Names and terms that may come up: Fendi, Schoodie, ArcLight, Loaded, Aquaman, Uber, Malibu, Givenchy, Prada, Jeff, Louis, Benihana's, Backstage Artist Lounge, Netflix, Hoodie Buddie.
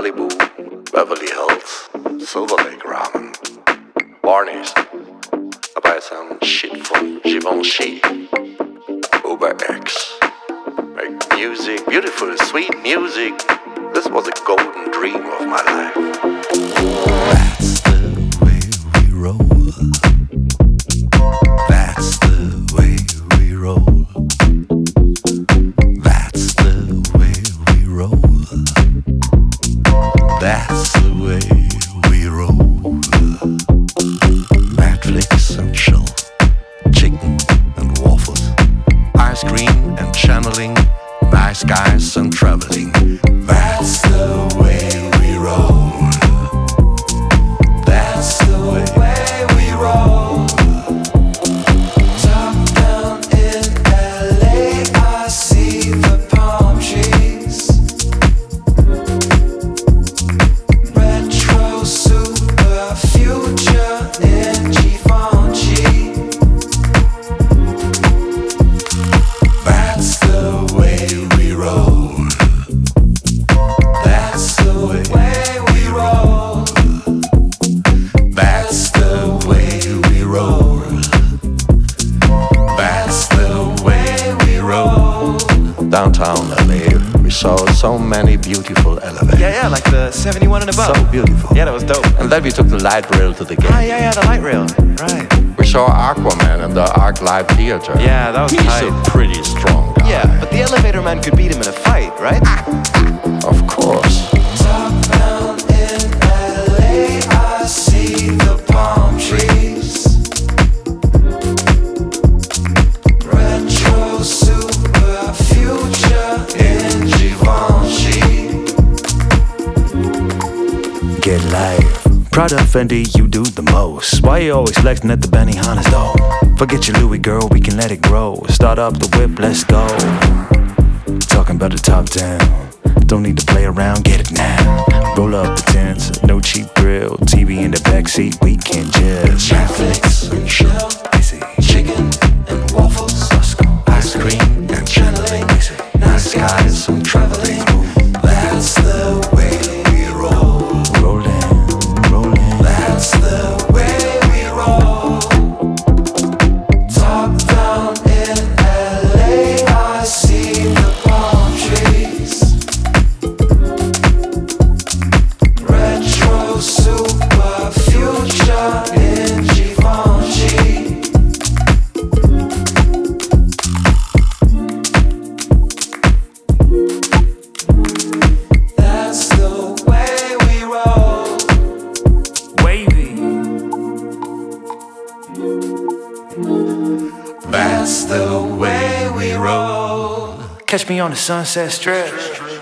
Malibu, Beverly Hills, Silver Lake Ramen, Barney's. I buy some shit from Givenchy, Uber X. Make music, beautiful, sweet music. This was a golden dream of my life. That's the way we roll. That's the way we roll. That's the way we roll. That's the way we roll. Netflix and chill, chicken and waffles, ice cream and channeling, nice guys and traveling. That's the way we roll. That's the way we roll. Top down in LA, I see the palm trees. Retro, super, future in Givenchy. That's the way we roll. Downtown LA, we saw so many beautiful elevators. Yeah, like the 71 and above. So beautiful. Yeah, that was dope. And then we took the light rail to the gate. Ah, yeah, the light rail. Right. We saw Aquaman in the ArcLight theater. Yeah, that was tight. He's a pretty strong guy. Yeah, but the elevator man could beat him in a fight, right? Of course. Top down in LA, I see the palm trees. Retro super future in Givenchy. Get life. Prada, Fendi, you do the most. Why you always flexing at the Benihana's though? Forget your Louis, girl, we can let it grow. Start up the whip, let's go. Talking about the top down. Don't need to play around, get it now. Roll up the tents, no cheap grill. TV in the backseat, we can just Netflix and chill, chicken and waffles, ice cream and channeling, nice guys and traveling. That's the way we roll. Rolling, rolling. That's the way we roll. Top down in LA, I see the palm trees. Super future in Givenchy. That's the way we roll. Wavy. That's the way we roll. Catch me on the Sunset Strip.